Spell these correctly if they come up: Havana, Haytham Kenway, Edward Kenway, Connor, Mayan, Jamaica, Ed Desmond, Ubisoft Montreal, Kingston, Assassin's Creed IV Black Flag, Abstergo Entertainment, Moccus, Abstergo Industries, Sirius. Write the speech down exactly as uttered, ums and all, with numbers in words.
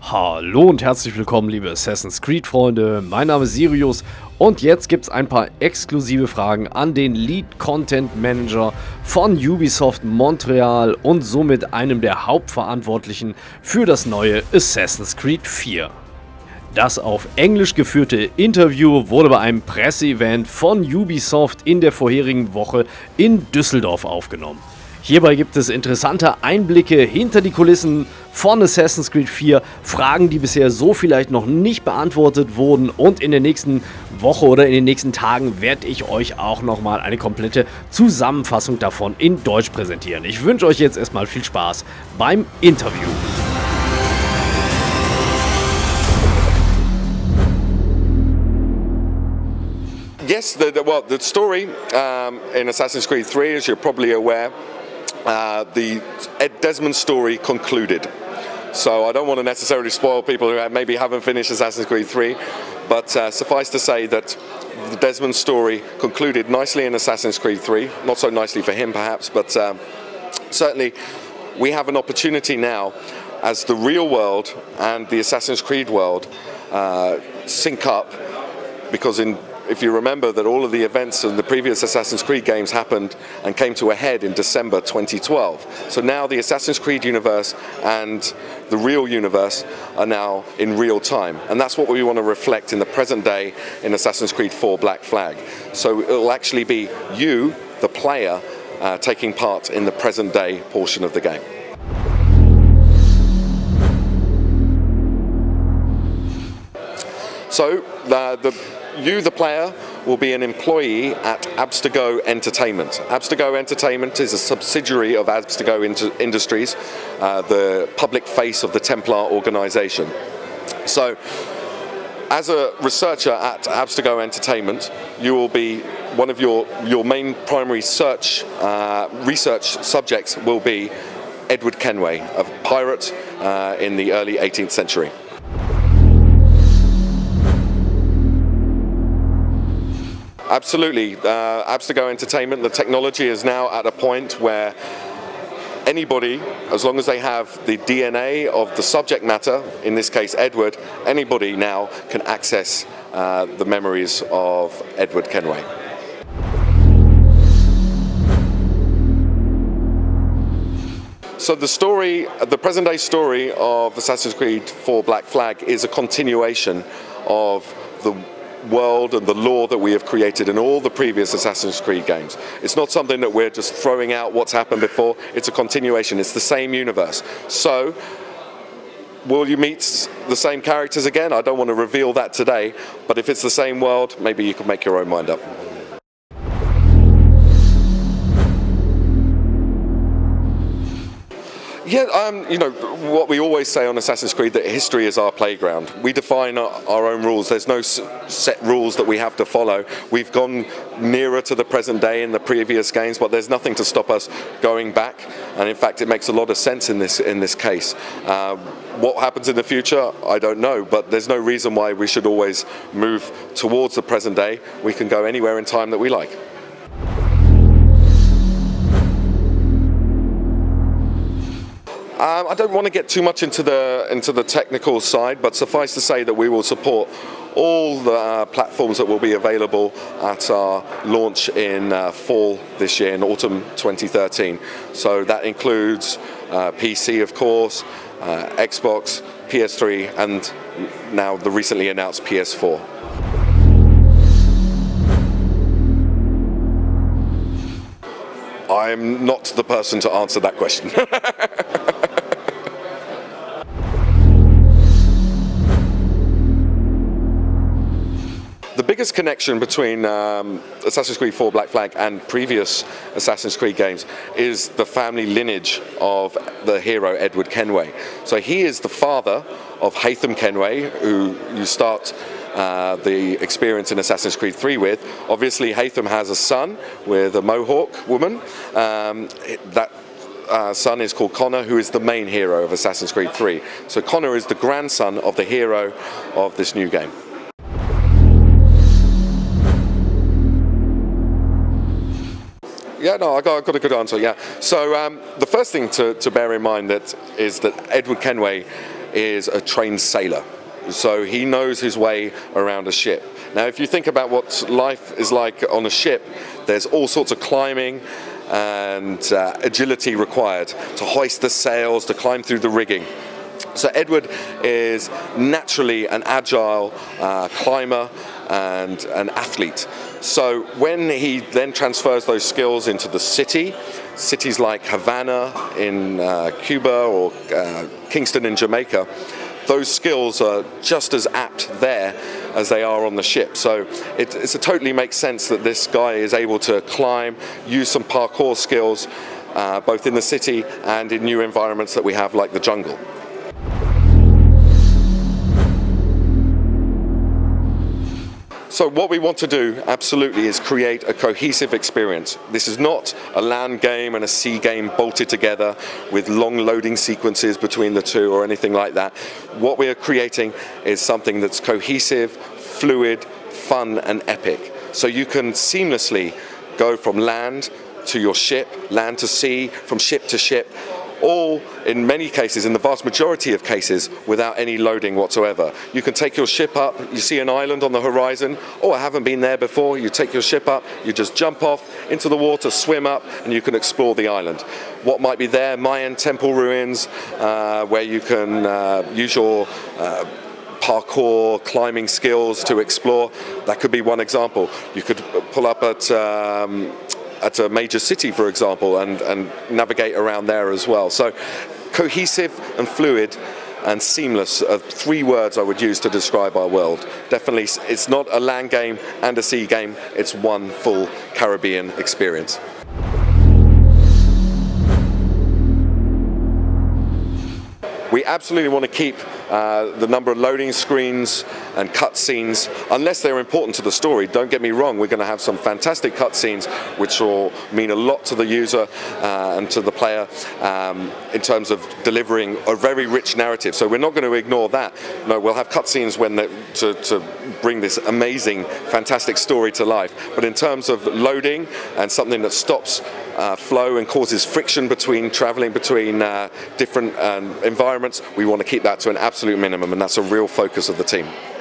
Hallo und herzlich willkommen, liebe Assassin's Creed Freunde, mein Name ist Sirius und jetzt gibt es ein paar exklusive Fragen an den Lead Content Manager von Ubisoft Montreal und somit einem der Hauptverantwortlichen für das neue Assassin's Creed vier. Das auf Englisch geführte Interview wurde bei einem Presseevent von Ubisoft in der vorherigen Woche in Düsseldorf aufgenommen. Hierbei gibt es interessante Einblicke hinter die Kulissen von Assassin's Creed vier, Fragen, die bisher so vielleicht noch nicht beantwortet wurden, und in der nächsten Woche oder in den nächsten Tagen werde ich euch auch nochmal eine komplette Zusammenfassung davon in Deutsch präsentieren. Ich wünsche euch jetzt erstmal viel Spaß beim Interview. Yes, the, the, well, the story um, in Assassin's Creed three, as you're probably aware, Uh, the Ed Desmond story concluded. So I don't want to necessarily spoil people who maybe haven't finished Assassin's Creed three, but uh, suffice to say that the Desmond story concluded nicely in Assassin's Creed three. Not so nicely for him perhaps, but um, certainly we have an opportunity now as the real world and the Assassin's Creed world uh, sync up, because in if you remember that all of the events in the previous Assassin's Creed games happened and came to a head in December twenty twelve. So now the Assassin's Creed universe and the real universe are now in real time. And that's what we want to reflect in the present day in Assassin's Creed four Black Flag. So it'll actually be you, the player, uh, taking part in the present day portion of the game. So uh, the you, the player, will be an employee at Abstergo Entertainment. Abstergo Entertainment is a subsidiary of Abstergo Industries, uh, the public face of the Templar organization. So, as a researcher at Abstergo Entertainment, you will be, one of your, your main primary search, uh, research subjects will be Edward Kenway, a pirate uh, in the early eighteenth century. Absolutely. Uh, Abstergo Entertainment, the technology is now at a point where anybody, as long as they have the D N A of the subject matter, in this case Edward, anybody now can access uh, the memories of Edward Kenway. So the story, the present day story of Assassin's Creed four Black Flag is a continuation of the world and the lore that we have created in all the previous Assassin's Creed games. It's not something that we're just throwing out what's happened before, it's a continuation, it's the same universe. So, will you meet the same characters again? I don't want to reveal that today, but if it's the same world, maybe you can make your own mind up. Yeah, um, you know, what we always say on Assassin's Creed, that history is our playground. We define our, our own rules. There's no s set rules that we have to follow. We've gone nearer to the present day in the previous games, but there's nothing to stop us going back. And in fact, it makes a lot of sense in this, in this case. Uh, what happens in the future, I don't know, but there's no reason why we should always move towards the present day. We can go anywhere in time that we like. Um, I don't want to get too much into the into the technical side, but suffice to say that we will support all the uh, platforms that will be available at our launch in uh, fall this year, in autumn twenty thirteen. So that includes uh, P C, of course, uh, Xbox, P S three, and now the recently announced P S four. I'm not the person to answer that question. The biggest connection between um, Assassin's Creed four Black Flag and previous Assassin's Creed games is the family lineage of the hero Edward Kenway. So he is the father of Haytham Kenway, who you start uh, the experience in Assassin's Creed three with. Obviously Haytham has a son with a Mohawk woman. Um, that Uh, son is called Connor, who is the main hero of Assassin's Creed three. So Connor is the grandson of the hero of this new game. Yeah, no, I got, I got a good answer, yeah. So um, the first thing to, to bear in mind that is that Edward Kenway is a trained sailor, so he knows his way around a ship. Now, if you think about what life is like on a ship, there's all sorts of climbing and uh, agility required to hoist the sails, to climb through the rigging. So Edward is naturally an agile uh, climber and an athlete. So when he then transfers those skills into the city, cities like Havana in uh, Cuba or uh, Kingston in Jamaica, those skills are just as apt there as they are on the ship. So it, it totally makes sense that this guy is able to climb, use some parkour skills, uh, both in the city and in new environments that we have like the jungle. So what we want to do, absolutely, is create a cohesive experience. This is not a land game and a sea game bolted together with long loading sequences between the two or anything like that. What we are creating is something that's cohesive, fluid, fun and epic. So you can seamlessly go from land to your ship, land to sea, from ship to ship, all in many cases, in the vast majority of cases, without any loading whatsoever. You can take your ship up, you see an island on the horizon, oh, I haven't been there before, you take your ship up, you just jump off into the water, swim up, and you can explore the island. What might be there? Mayan temple ruins, uh, where you can uh, use your uh, parkour climbing skills to explore. That could be one example. You could pull up at um, at a major city, for example, and, and navigate around there as well. So cohesive and fluid and seamless are three words I would use to describe our world. Definitely, it's not a land game and a sea game, it's one full Caribbean experience. We absolutely want to keep uh, the number of loading screens and cutscenes, unless they're important to the story. Don't get me wrong, we're going to have some fantastic cutscenes which will mean a lot to the user uh, and to the player um, in terms of delivering a very rich narrative. So we're not going to ignore that. No, we'll have cutscenes when they, to, to bring this amazing, fantastic story to life. But in terms of loading and something that stops Uh, flow and causes friction between traveling between uh, different um, environments, we want to keep that to an absolute minimum, and that's a real focus of the team.